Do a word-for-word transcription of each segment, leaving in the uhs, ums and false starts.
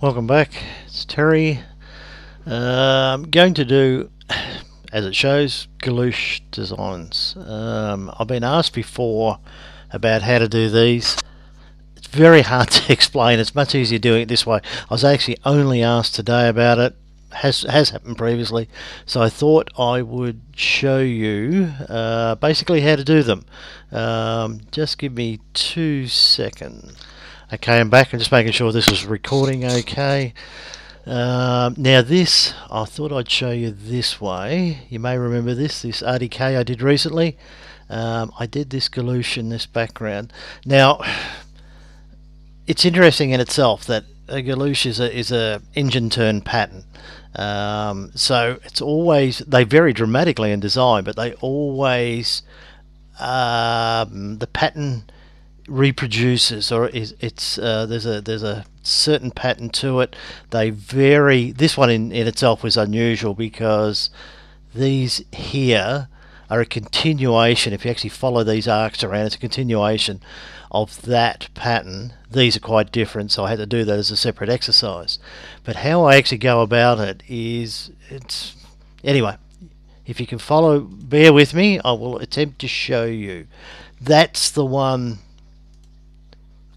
Welcome back, it's Terry. Uh, I'm going to do, as it shows, Guilloche designs. Um, I've been asked before about how to do these. It's very hard to explain, it's much easier doing it this way. I was actually only asked today about it, has, has happened previously, so I thought I would show you uh, basically how to do them. Um, just give me two seconds. Okay, I'm back. I'm just making sure this is recording okay. Um, now this, I thought I'd show you this way. You may remember this, this R D K I did recently. Um, I did this Guilloche in this background. Now, it's interesting in itself that a Guilloche is a, is a engine turn pattern. Um, so it's always, they vary dramatically in design, but they always, um, the pattern reproduces, or is it's uh, there's a there's a certain pattern to it. They vary. This one in, in itself was unusual because these here are a continuation. If you actually follow these arcs around, it's a continuation of that pattern. These are quite different, so I had to do that as a separate exercise. But how I actually go about it is, it's anyway, if you can follow, bear with me, I will attempt to show you. That's the one,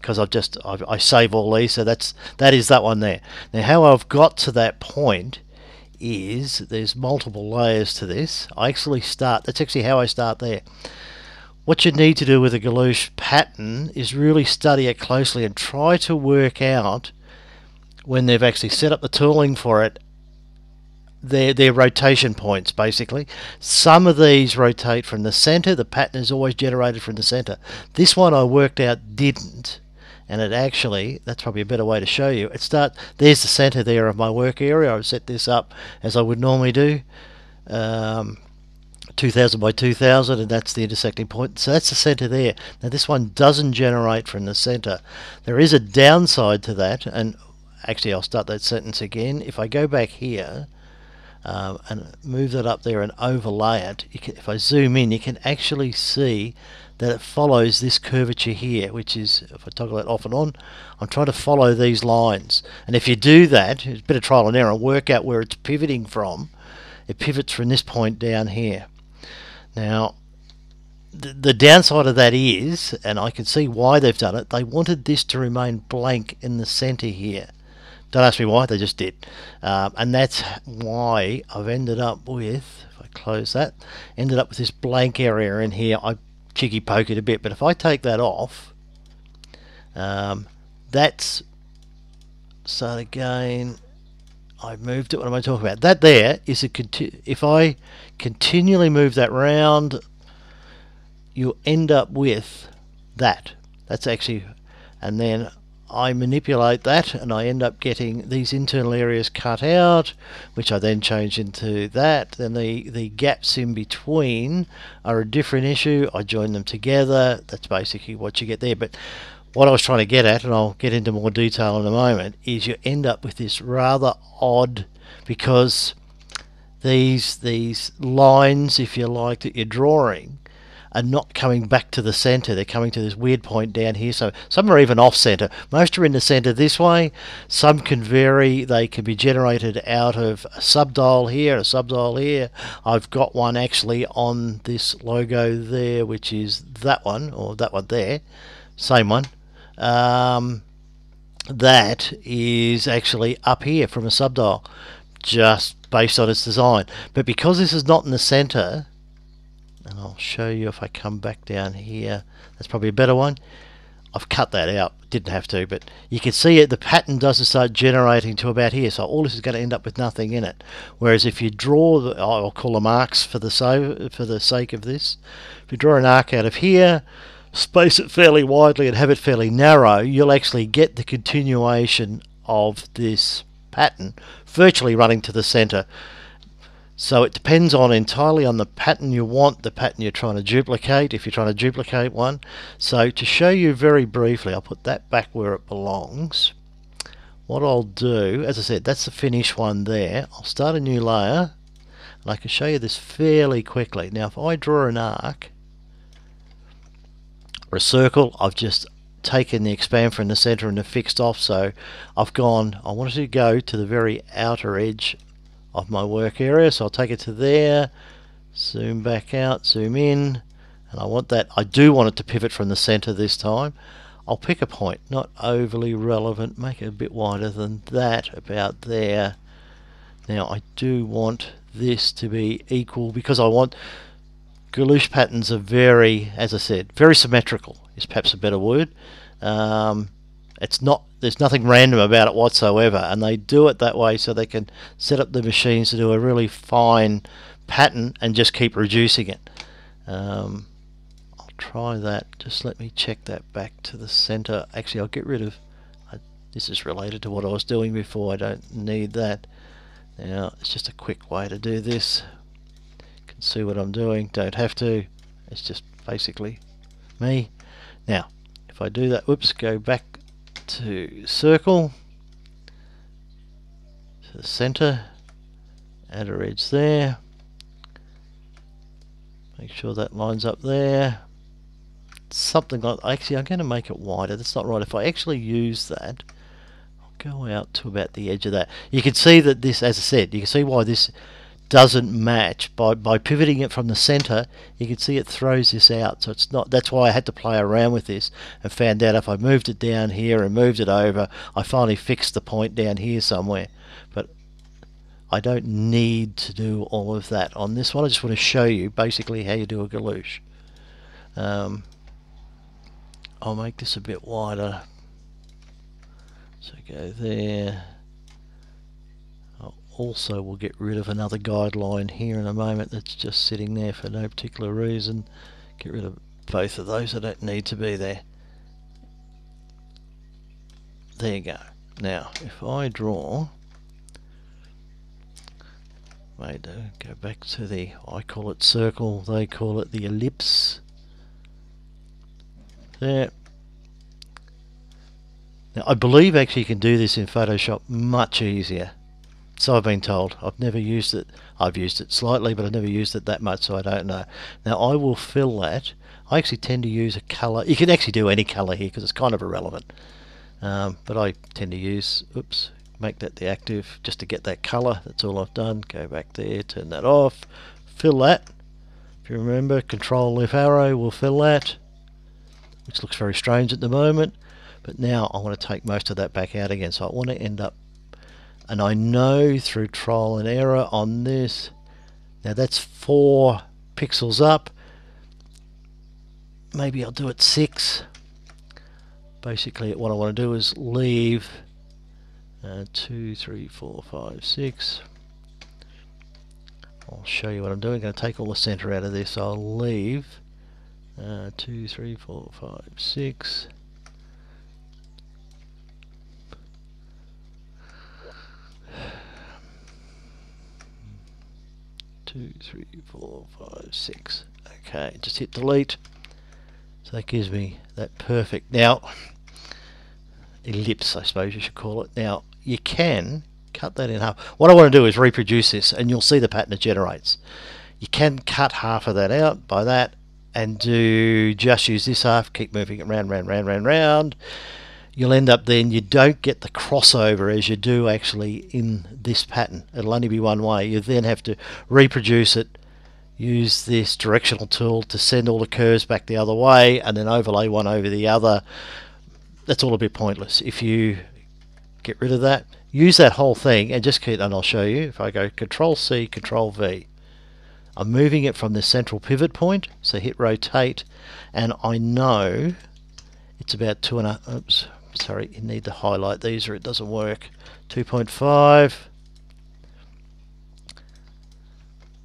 because I've just I've, I save all these, so that's that is that one there. Now, how I've got to that point is there's multiple layers to this. I actually start. That's actually how I start there. What you need to do with a Guilloche pattern is really study it closely and try to work out when they've actually set up the tooling for it. Their their rotation points, basically. Some of these rotate from the center. The pattern is always generated from the center. This one I worked out didn't. And it actually, that's probably a better way to show you. It start, there's the center there of my work area. I've set this up as I would normally do, um, two thousand by two thousand, and that's the intersecting point. So that's the center there. Now this one doesn't generate from the center. There is a downside to that, and actually I'll start that sentence again. If I go back here um, and move that up there and overlay it, you can, if I zoom in, you can actually see that it follows this curvature here, which is, if I toggle that off and on, I'm trying to follow these lines. And if you do that, it's a bit of trial and error, work out where it's pivoting from. It pivots from this point down here. Now, the, the downside of that is, and I can see why they've done it, they wanted this to remain blank in the center here. Don't ask me why, they just did. Um, and that's why I've ended up with, if I close that, ended up with this blank area in here. I cheeky poke it a bit, but if I take that off, um, that's, start again, I moved it, what am I talking about? That there is a, conti if I continually move that round, you'll end up with that. That's actually, and then I manipulate that and I end up getting these internal areas cut out, which I then change into that. Then the, the gaps in between are a different issue. I join them together. That's basically what you get there. But what I was trying to get at, and I'll get into more detail in a moment, is you end up with this rather odd, because these, these lines, if you like, that you're drawing are not coming back to the center. They're coming to this weird point down here. So some are even off center. Most are in the center this way. Some can vary. They can be generated out of a subdial here, a subdial here. I've got one actually on this logo there, which is that one, or that one there, same one. Um, that is actually up here from a subdial, just based on its design. But because this is not in the center, and I'll show you if I come back down here, that's probably a better one. I've cut that out, didn't have to, but you can see it, the pattern doesn't start generating to about here, so all this is going to end up with nothing in it. Whereas if you draw, the, I'll call them arcs for the, so, for the sake of this, if you draw an arc out of here, space it fairly widely and have it fairly narrow, you'll actually get the continuation of this pattern virtually running to the center. So it depends on entirely on the pattern you want, the pattern you're trying to duplicate, if you're trying to duplicate one. So to show you very briefly, I'll put that back where it belongs. What I'll do, as I said, that's the finished one there. I'll start a new layer, and I can show you this fairly quickly. Now if I draw an arc, or a circle, I've just taken the expand from the center and affixed off, so I've gone, I wanted to go to the very outer edge of my work area, so I'll take it to there, zoom back out, zoom in, and I want that, I do want it to pivot from the center this time. I'll pick a point, not overly relevant, make it a bit wider than that, about there. Now I do want this to be equal, because I want Guilloche patterns are very, as I said, very symmetrical is perhaps a better word. Um, it's not, there's nothing random about it whatsoever, and they do it that way so they can set up the machines to do a really fine pattern and just keep reducing it. Um, I'll try that, just let me check that back to the center. Actually, I'll get rid of, I, this is related to what I was doing before, I don't need that. Now it's just a quick way to do this. You can see what I'm doing, don't have to, it's just basically me. Now if I do that, whoops, go back to circle, to the center, outer edge there, make sure that lines up there, something like, actually I'm going to make it wider, that's not right. If I actually use that, go out to about the edge of that. You can see that this, as I said, you can see why this doesn't match. By by pivoting it from the center, you can see it throws this out. So it's not, that's why I had to play around with this and found out if I moved it down here and moved it over, I finally fixed the point down here somewhere. But I don't need to do all of that on this one. I just want to show you basically how you do a Guilloche. Um, I'll make this a bit wider. So go there. I also will get rid of another guideline here in a moment that's just sitting there for no particular reason. Get rid of both of those, I don't need to be there. There you go. Now if I draw, I go back to the, I call it circle, they call it the ellipse. There. I believe actually you can do this in Photoshop much easier, so I've been told. I've never used it. I've used it slightly, but I've never used it that much, so I don't know. Now I will fill that. I actually tend to use a colour. You can actually do any colour here because it's kind of irrelevant, um, but I tend to use, oops, make that the active just to get that colour. That's all I've done. Go back there, turn that off, fill that. If you remember, control left arrow will fill that, which looks very strange at the moment. But now I want to take most of that back out again, so I want to end up, and I know through trial and error on this, now that's four pixels up, maybe I'll do it six. Basically what I want to do is leave uh, two, three, four, five, six. I'll show you what I'm doing. I'm going to take all the center out of this, so I'll leave uh, two, three, four, five, six. Two, three, four, five, six. Okay, just hit delete. So that gives me that perfect, now, ellipse I suppose you should call it. Now you can cut that in half. What I want to do is reproduce this, and you'll see the pattern it generates. You can cut half of that out by that, and do just use this half, keep moving it round, round, round, round, round. You'll end up then, you don't get the crossover as you do actually in this pattern. It'll only be one way. You then have to reproduce it, use this directional tool to send all the curves back the other way, and then overlay one over the other. That's all a bit pointless. If you get rid of that, use that whole thing and just keep, and I'll show you. If I go Control C, Control V, I'm moving it from the central pivot point, so hit rotate, and I know it's about two and a, oops, sorry, you need to highlight these or it doesn't work. two point five.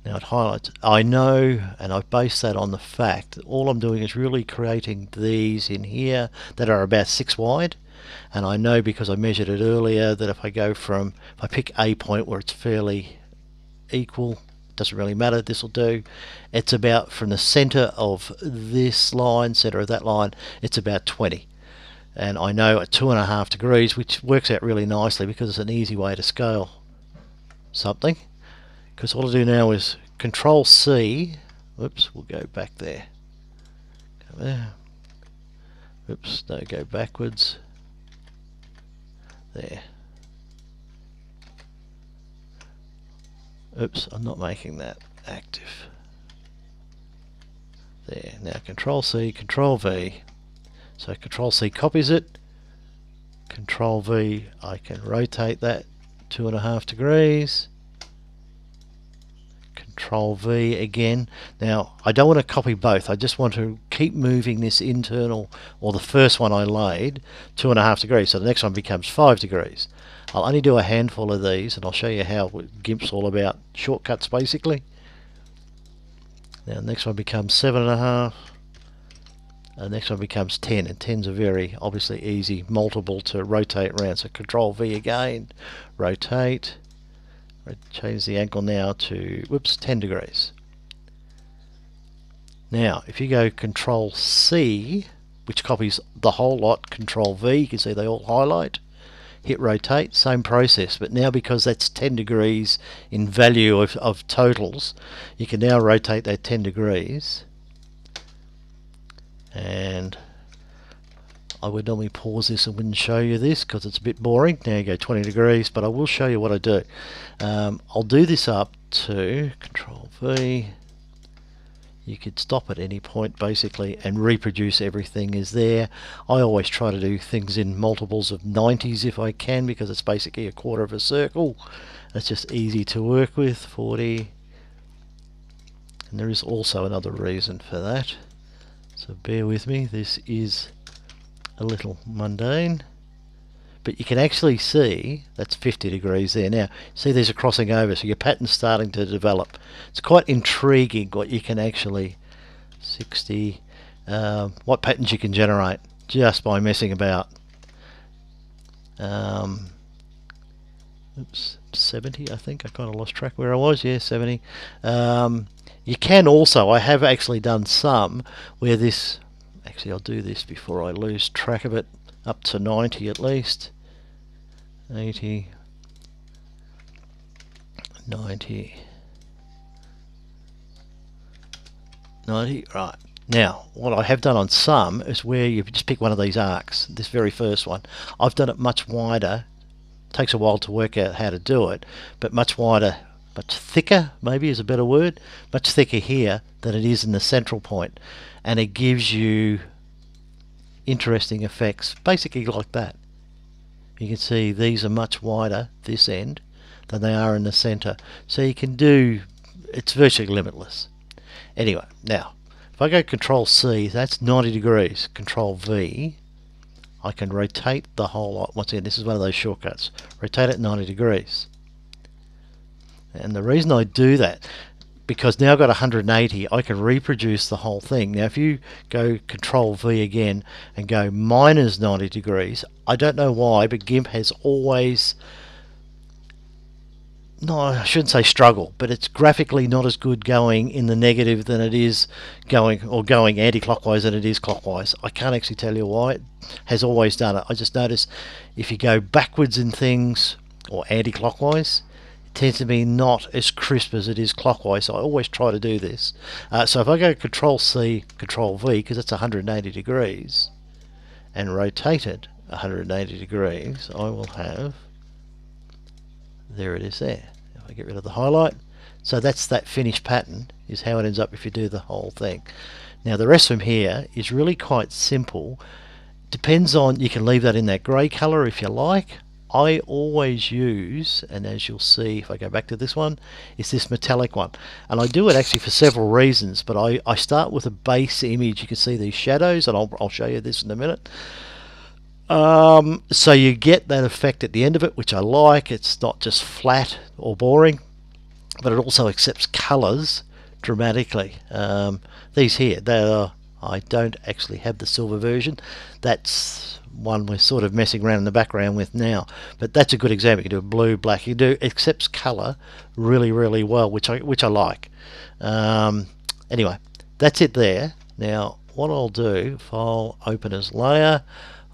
Now it highlights. I know, and I base that on the fact that all I'm doing is really creating these in here that are about six wide, and I know because I measured it earlier that if I go from, if I pick a point where it's fairly equal, doesn't really matter, this will do. It's about from the center of this line, center of that line, it's about twenty. And I know at two and a half degrees, which works out really nicely because it's an easy way to scale something. Because all I do now is Control C. Whoops, we'll go back there. Go there. Oops, no, go backwards. There. Oops, I'm not making that active. There. Now Control C, Control V. So Control C copies it. Control V, I can rotate that two and a half degrees. Control V again. Now I don't want to copy both, I just want to keep moving this internal, or the first one I laid, two and a half degrees, so the next one becomes five degrees. I'll only do a handful of these and I'll show you how GIMP's all about shortcuts basically. Now the next one becomes seven and a half, and the next one becomes ten, and tens are very obviously easy multiple to rotate around. So Control V again, rotate. Change the angle now to, whoops, ten degrees. Now if you go Control C, which copies the whole lot, Control V, you can see they all highlight, hit rotate, same process, but now because that's ten degrees in value of, of totals, you can now rotate that ten degrees. And I would normally pause this and wouldn't show you this because it's a bit boring. Now you go twenty degrees, but I will show you what I do. Um, I'll do this up to Control V. You could stop at any point basically and reproduce everything is there. I always try to do things in multiples of nineties if I can, because it's basically a quarter of a circle. It's just easy to work with. forty. And there is also another reason for that. So bear with me. This is a little mundane, but you can actually see that's fifty degrees there. Now see, these are crossing over, so your pattern's starting to develop. It's quite intriguing what you can actually sixty um, what patterns you can generate just by messing about. um, oops, seventy, I think I kind of lost track where I was. Yeah, seventy. um, you can also, I have actually done some where this, actually I'll do this before I lose track of it, up to ninety at least, eighty, ninety, ninety, right. Now what I have done on some is where you just pick one of these arcs, this very first one. I've done it much wider, takes a while to work out how to do it, but much wider, much thicker maybe is a better word, much thicker here than it is in the central point, and it gives you interesting effects basically like that. You can see these are much wider this end than they are in the center, so you can do, it's virtually limitless. Anyway, now if I go Control C, that's ninety degrees. Control V, I can rotate the whole lot. Once again, this is one of those shortcuts, rotate it ninety degrees. And the reason I do that, because now I've got one hundred eighty, I can reproduce the whole thing. Now if you go Control V again and go minus ninety degrees, I don't know why, but GIMP has always, no, I shouldn't say struggle, but it's graphically not as good going in the negative than it is going, or going anti-clockwise than it is clockwise. I can't actually tell you why. It has always done it. I just notice if you go backwards in things or anti-clockwise, tends to be not as crisp as it is clockwise. So I always try to do this. Uh, so if I go Control C, Control V, because it's one hundred eighty degrees, and rotate it one hundred eighty degrees, I will have, there it is there. If I get rid of the highlight, so that's that finished pattern, is how it ends up if you do the whole thing. Now the rest from here is really quite simple. Depends on, you can leave that in that grey colour if you like. I always use, and as you'll see if I go back to this one, is this metallic one. And I do it actually for several reasons, but I, I start with a base image. You can see these shadows, and I'll, I'll show you this in a minute. Um, so you get that effect at the end of it, which I like. It's not just flat or boring, but it also accepts colours dramatically. Um, these here, they are, I don't actually have the silver version. That's one we're sort of messing around in the background with now, but that's a good example. You do blue, black, you do, accepts color really really well, which I which I like. Um, anyway, that's it there. Now what I'll do, file, open as layer,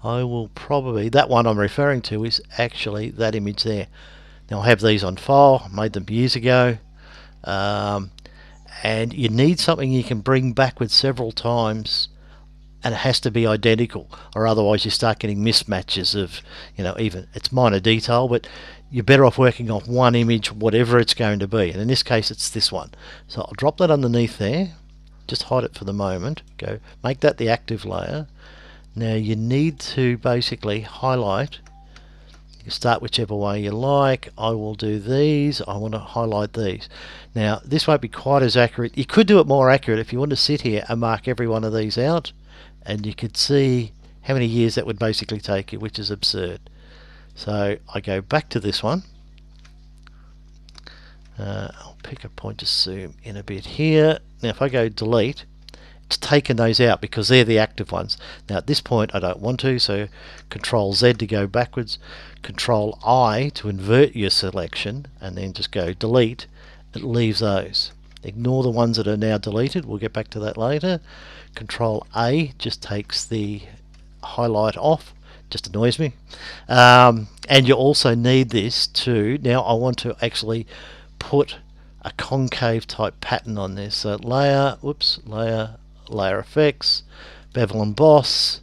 I will probably, that one I'm referring to is actually that image there. Now I have these on file, made them years ago. Um, and you need something you can bring backwards several times. and it has to be identical, or otherwise you start getting mismatches of, you know, even it's minor detail, but you're better off working off one image, whatever it's going to be, and in this case it's this one. So I'll drop that underneath there, just hide it for the moment, go make that the active layer. Now you need to basically highlight, you start whichever way you like. I will do these, I want to highlight these. Now this won't be quite as accurate, you could do it more accurate if you want to sit here and mark every one of these out, and you could see how many years that would basically take you, which is absurd. So I go back to this one, uh, I'll pick a point to zoom in a bit here. Now if I go delete, it's taken those out because they're the active ones. Now at this point I don't want to, so Control Z to go backwards, Control I to invert your selection, and then just go delete. It leaves those. Ignore the ones that are now deleted, we'll get back to that later. Control A just takes the highlight off, just annoys me. Um, and you also need this to, now I want to actually put a concave type pattern on this. So layer, whoops, layer, layer effects, bevel and boss.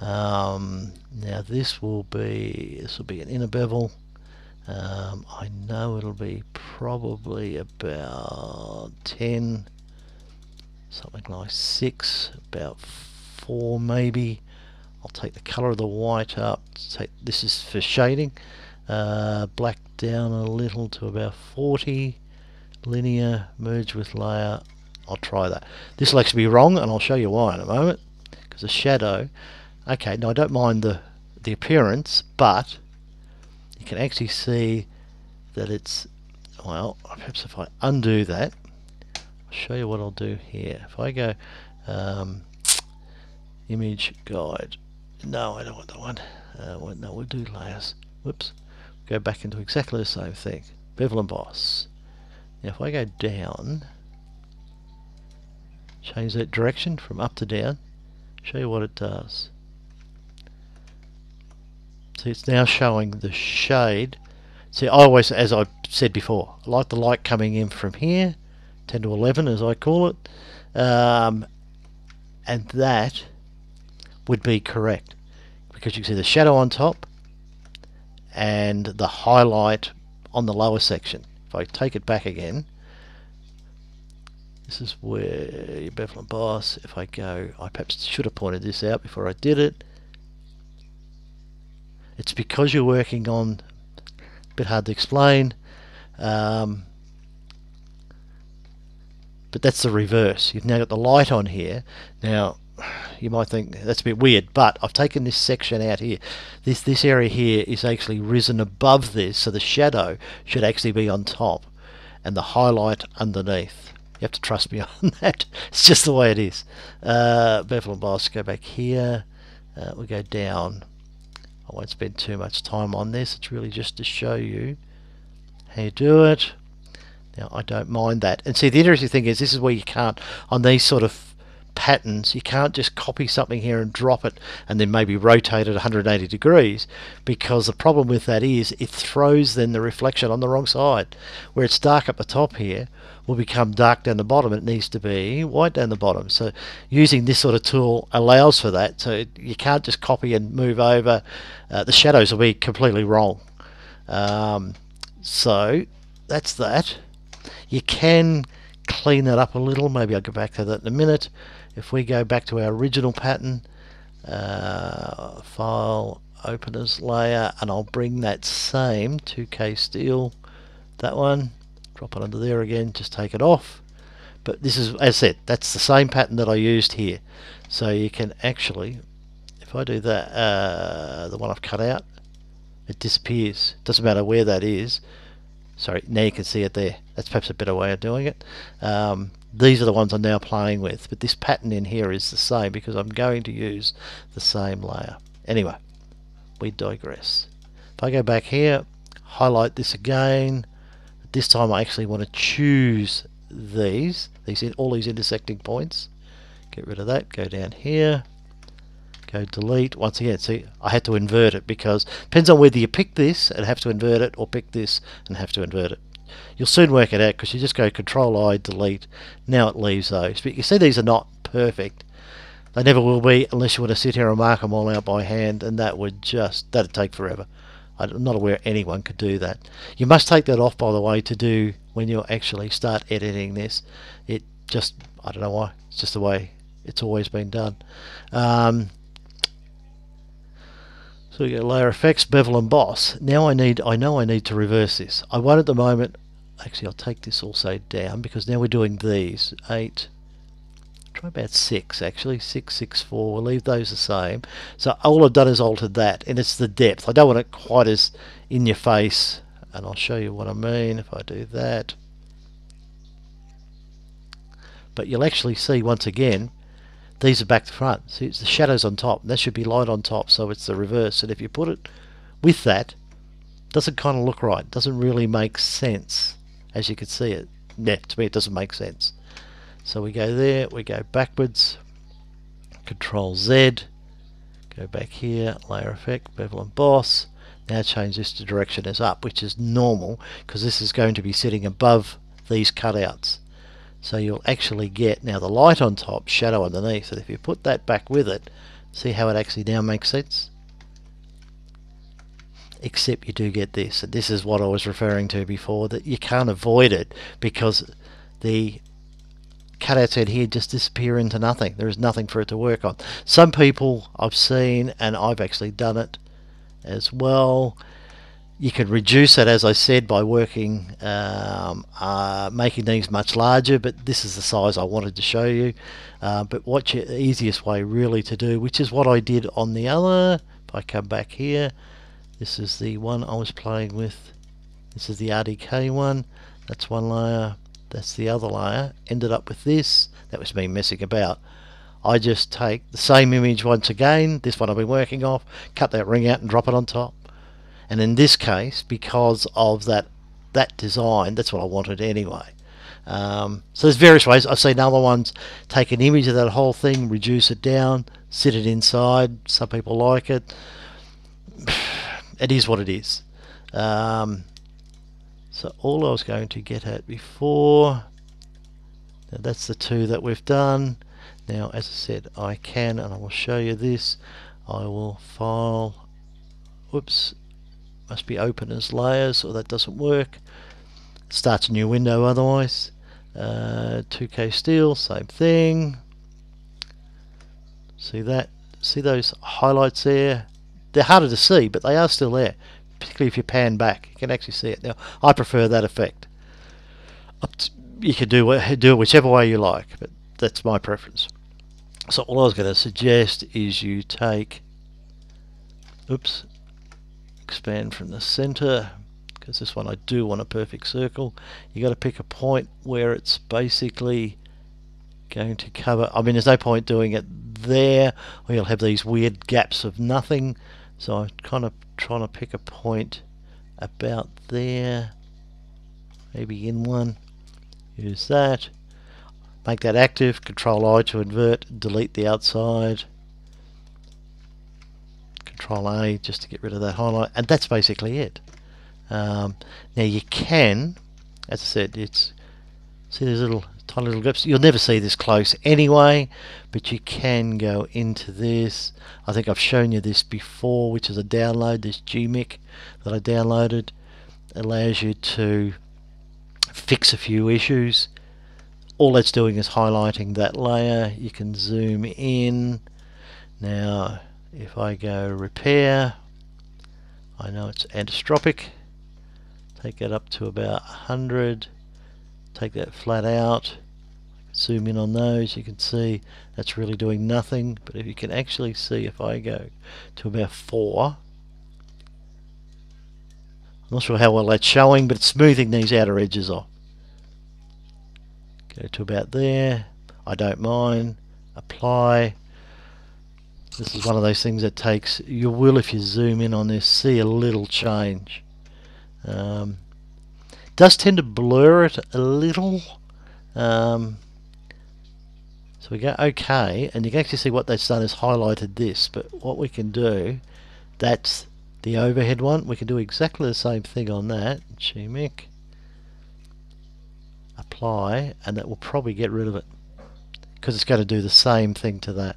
Um, now this will be, this will be an inner bevel. Um, I know it'll be probably about ten, something like six, about four maybe. I'll take the color of the white up, take, this is for shading, uh, black down a little to about forty, linear, merge with layer. I'll try that. This will actually be wrong, and I'll show you why in a moment, because the shadow, okay, now I don't mind the, the appearance, but you can actually see that it's, well, perhaps if I undo that, I'll show you what I'll do here. If I go um, image guide, no, I don't want that one. Uh, well, no, we'll do layers. Whoops. Go back into exactly the same thing. Bevel and boss. Now if I go down, change that direction from up to down, show you what it does. See, it's now showing the shade. See, I always, as I said before, I like the light coming in from here, ten to eleven as I call it, um, and that would be correct, because you can see the shadow on top and the highlight on the lower section. If I take it back again, this is where your bevel and boss, if I go, I perhaps should have pointed this out before I did it. It's because you're working on, a bit hard to explain, um, but that's the reverse. You've now got the light on here. Now you might think that's a bit weird, but I've taken this section out here. This this area here is actually risen above this, so the shadow should actually be on top and the highlight underneath. You have to trust me on that. It's just the way it is. Uh, bevel and boss, go back here. Uh, we go down. I won't spend too much time on this. It's really just to show you how you do it. Now I don't mind that. And see, the interesting thing is, this is where you can't, on these sort of patterns, you can't just copy something here and drop it and then maybe rotate it one hundred eighty degrees, because the problem with that is it throws then the reflection on the wrong side. Where it's dark at the top here will become dark down the bottom. It needs to be white down the bottom. So using this sort of tool allows for that. So it, you can't just copy and move over. Uh, the shadows will be completely wrong. Um, so that's that. You can clean that up a little. Maybe I'll go back to that in a minute. If we go back to our original pattern, uh, file, openers layer, and I'll bring that same two K steel, that one, drop it under there again, just take it off. But this is, as I said, that's the same pattern that I used here. So you can actually, if I do that, uh, the one I've cut out, it disappears. Doesn't matter where that is. Sorry, now you can see it there. That's perhaps a better way of doing it. Um, these are the ones I'm now playing with, but this pattern in here is the same because I'm going to use the same layer. Anyway, we digress. If I go back here, highlight this again. This time I actually want to choose these, these all these intersecting points. Get rid of that, go down here, go delete. Once again, see, I had to invert it because it depends on whether you pick this and have to invert it, or pick this and have to invert it. You'll soon work it out, because you just go Control I, delete. Now it leaves those. But you see these are not perfect. They never will be unless you were to sit here and mark them all out by hand, and that would just, that'd take forever. I'm not aware anyone could do that. You must take that off, by the way, to do when you actually start editing this. It just, I don't know why, it's just the way it's always been done. Um, so we get layer effects, bevel and boss. Now I need, I know I need to reverse this. I won't at the moment. Actually, I'll take this also down because now we're doing these eight. Try about six actually, six, six, four. We'll leave those the same. So all I've done is altered that, and it's the depth. I don't want it quite as in your face, and I'll show you what I mean if I do that. But you'll actually see once again, these are back to front. See, it's the shadows on top. That should be light on top, so it's the reverse. And if you put it with that, it doesn't kind of look right. It doesn't really make sense, as you can see it. Yeah, to me, it doesn't make sense. So we go there, we go backwards, Control Z, go back here, layer effect, bevel and boss. Now change this to direction as up, which is normal because this is going to be sitting above these cutouts. So you'll actually get now the light on top, shadow underneath, and if you put that back with it, see how it actually now makes sense? Except you do get this, and this is what I was referring to before, that you can't avoid it because the cutouts in here just disappear into nothing. There is nothing for it to work on. Some people I've seen, and I've actually done it as well, you can reduce it, as I said, by working um, uh, making these much larger, but this is the size I wanted to show you. Uh, but what's your easiest way really to do, which is what I did on the other. If I come back here, this is the one I was playing with. This is the R D K one. That's one layer. That's the other layer. Ended up with this. That was me messing about. I just take the same image once again, this one I've been working off, cut that ring out and drop it on top. And in this case, because of that that design, that's what I wanted anyway. Um, so there's various ways. I've seen other ones take an image of that whole thing, reduce it down, sit it inside. Some people like it. It is what it is. Um, So all I was going to get at before, now that's the two that we've done. Now as I said, I can, and I will show you this, I will file, whoops, must be open as layers or that doesn't work. Starts a new window otherwise. Uh, two K steel, same thing. See that? See those highlights there? They're harder to see, but they are still there. Particularly if you pan back, you can actually see it. Now, I prefer that effect. You can do do it whichever way you like, but that's my preference. So all I was going to suggest is you take, oops, expand from the center, because this one I do want a perfect circle. You got to pick a point where it's basically going to cover. I mean, there's no point doing it there, or you'll have these weird gaps of nothing. So I'm kind of trying to pick a point about there, maybe in one. Use that. Make that active. Control I to invert. Delete the outside. Control A just to get rid of that highlight. And that's basically it. Um, now you can, as I said, it's see these little tiny little gaps. You'll never see this close anyway, but you can go into this. I think I've shown you this before, which is a download, this G M I C that I downloaded. It allows you to fix a few issues. All that's doing is highlighting that layer. You can zoom in. Now if I go repair, I know it's anastropic, take it up to about one hundred. Take that flat out, zoom in on those, you can see that's really doing nothing. But if you can actually see, if I go to about four, I'm not sure how well that's showing, but it's smoothing these outer edges off. Go to about there, I don't mind, apply. This is one of those things that takes, you will, if you zoom in on this, see a little change. Um, does tend to blur it a little, um, so we go OK, and you can actually see what they've done is highlighted this. But what we can do, that's the overhead one, we can do exactly the same thing on that. G M I C, apply, and that will probably get rid of it because it's going to do the same thing to that.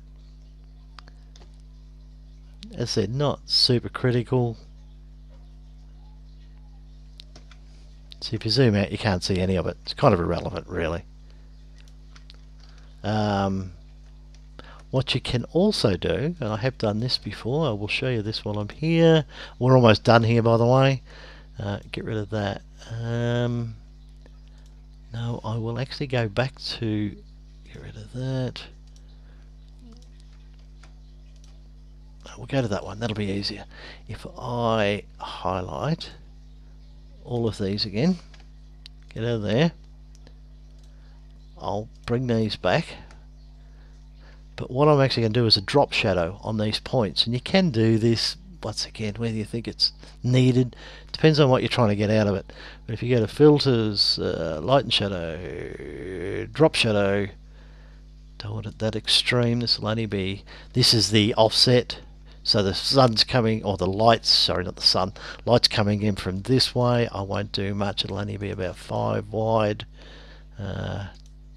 as I said, not super critical. So if you zoom out, you can't see any of it. It's kind of irrelevant, really. Um, what you can also do, and I have done this before, I will show you this while I'm here. We're almost done here, by the way. Uh, get rid of that. Um, no, I will actually go back to, get rid of that. We'll go to that one, that'll be easier. If I highlight all of these again, get out of there, I'll bring these back. But what I'm actually going to do is a drop shadow on these points, and you can do this once again whether you think it's needed, depends on what you're trying to get out of it. But if you go to filters, uh, light and shadow, drop shadow, don't want it that extreme, this will only be, this is the offset, so the sun's coming, or the lights, sorry not the sun, lights coming in from this way. I won't do much, it'll only be about five wide. Uh,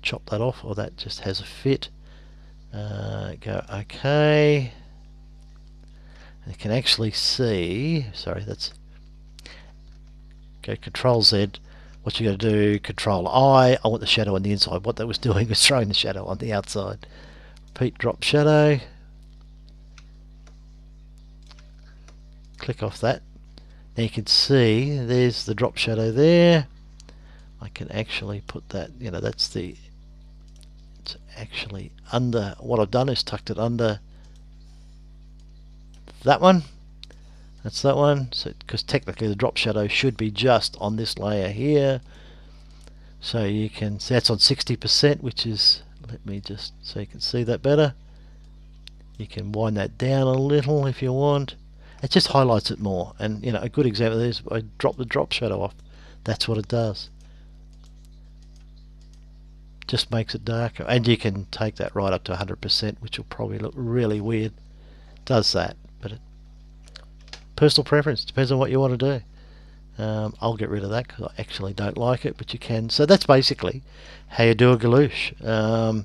chop that off, or that just has a fit. Uh, go OK, and you can actually see, sorry that's, go Control Z. What you're going to do, Control I, I want the shadow on the inside. What that was doing was throwing the shadow on the outside. Repeat drop shadow. Click off that. Now you can see there's the drop shadow there. I can actually put that, you know, that's the, it's actually under, what I've done is tucked it under that one. That's that one, so because technically the drop shadow should be just on this layer here. So you can, so that's on sixty percent, which is, let me just, so you can see that better. You can wind that down a little if you want. It just highlights it more, and you know, a good example is I drop the drop shadow off. That's what it does. Just makes it darker, and you can take that right up to one hundred percent, which will probably look really weird. It does that, but it, personal preference, depends on what you want to do. Um, I'll get rid of that because I actually don't like it, but you can. So that's basically how you do a Guilloche. Um,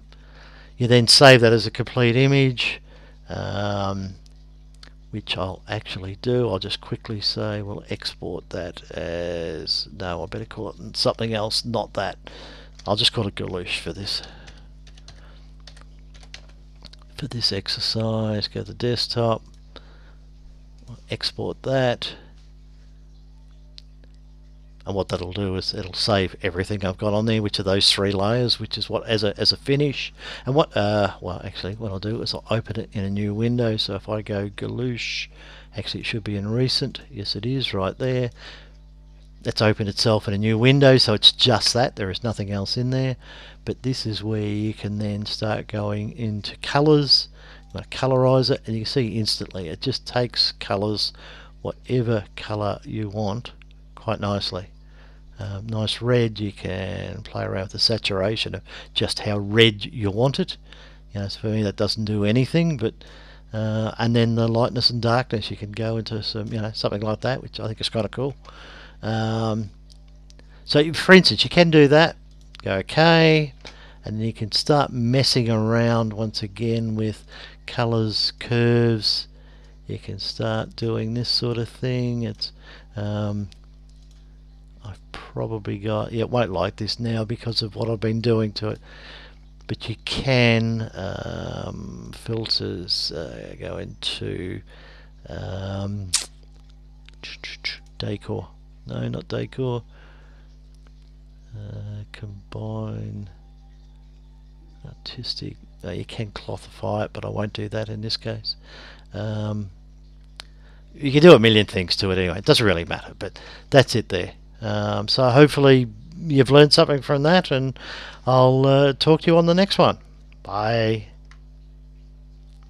you then save that as a complete image, um, which I'll actually do. I'll just quickly say we'll export that as, no, I better call it something else, not that. I'll just call it Guilloche for this. For this exercise, go to desktop. Export that, and what that'll do is it'll save everything I've got on there, which are those three layers, which is what as a as a finish. And what uh well actually what I'll do is I'll open it in a new window. So if I go Guilloche, actually it should be in recent, yes it is right there. It's opened itself in a new window, so it's just that, there is nothing else in there. But this is where you can then start going into colors. I'm going to colorize it, and you can see instantly it just takes colors, whatever color you want, quite nicely. Um, nice red, you can play around with the saturation of just how red you want it. You know, so for me that doesn't do anything, but uh, and then the lightness and darkness, you can go into some, you know, something like that, which I think is kind of cool. Um, so for instance, you can do that. Go OK. And then you can start messing around once again with colors, curves. You can start doing this sort of thing. It's um, I've probably got, yeah, it won't like this now because of what I've been doing to it. But you can um, filters, uh, go into um, decor. No, not decor. Uh, combine. Artistic, uh, you can clothify it, but I won't do that in this case. Um, you can do a million things to it anyway, it doesn't really matter, but that's it there. Um, so hopefully you've learned something from that, and I'll uh, talk to you on the next one. Bye.